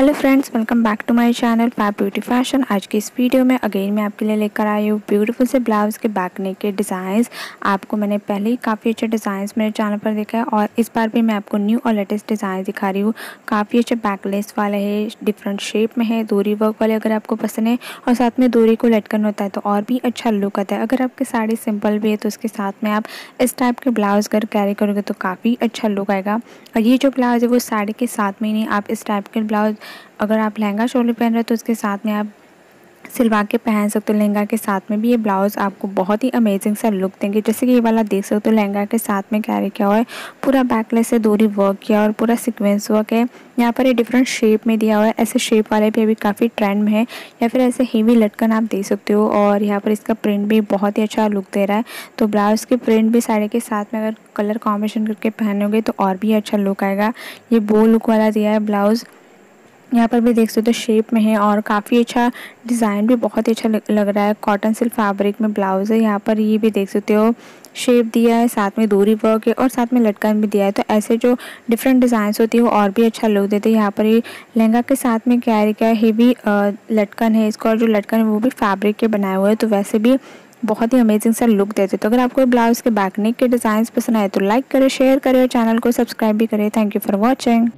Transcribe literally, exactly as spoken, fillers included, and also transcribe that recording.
Hello friends, welcome back to my channel fab beauty fashion. आज की इस video में अगेन मैं आपके लिए लेकर आई हूँ ब्यूटीफुल से ब्लाउज़ के बैक नेक के डिज़ाइंस। आपको मैंने पहले ही काफ़ी अच्छे डिज़ाइंस मेरे चैनल पर देखा है और इस बार भी मैं आपको न्यू और लेटेस्ट डिज़ाइन दिखा रही हूँ। काफ़ी अच्छे बैकलेस वाले है, डिफरेंट शेप में है, डोरी वर्क वाले अगर आपको पसंद है और साथ में डोरी को लटकन होता है तो और भी अच्छा लुक आता है। अगर आपकी साड़ी सिंपल भी है तो उसके साथ में आप इस टाइप के ब्लाउज़ अगर कैरी करोगे तो काफ़ी अच्छा लुक आएगा। और ये जो ब्लाउज़ है वो साड़ी के साथ में ही नहीं, आप इस टाइप के ब्लाउज अगर आप लहंगा चोली पहन रहे हो तो उसके साथ में आप सिलवा के पहन सकते हो। लहंगा के साथ में भी ये ब्लाउज़ आपको बहुत ही अमेजिंग सा लुक देंगे। जैसे कि ये वाला देख सकते हो, लहंगा के साथ में कैरी किया हुआ है, पूरा बैकलेस से डोरी वर्क किया और पूरा सीक्वेंस वर्क है। यहाँ पर ये डिफरेंट शेप में दिया हुआ है, ऐसे शेप वाले भी अभी काफ़ी ट्रेंड में है या फिर ऐसे हेवी लटकन आप दे सकते हो। और यहाँ पर इसका प्रिंट भी बहुत ही अच्छा लुक दे रहा है। तो ब्लाउज़ के प्रिंट भी साड़ी के साथ में अगर कलर कॉम्बिनेशन करके पहनोगे तो और भी अच्छा लुक आएगा। ये बो लुक वाला दिया है ब्लाउज़, यहाँ पर भी देख सकते हो तो शेप में है और काफ़ी अच्छा डिज़ाइन भी बहुत ही अच्छा लग रहा है। कॉटन सिल्क फैब्रिक में ब्लाउज़ है। यहाँ पर ये भी देख सकते हो शेप दिया है, साथ में डोरी वर्क है और साथ में लटकन भी दिया है। तो ऐसे जो डिफरेंट डिज़ाइंस होती है वो और भी अच्छा लुक देते हैं। यहाँ पर ये लहंगा के साथ में कैरी किया हेवी लटकन है इसका और जो लटकन है वो भी फैब्रिक के बनाए हुए हैं, तो वैसे भी बहुत ही अमेजिंग सा लुक देते हैं। तो अगर आपको ब्लाउज़ के बैक नेक के डिज़ाइन पसंद आए तो लाइक करें, शेयर करें और चैनल को सब्सक्राइब भी करें। Thank you for watching.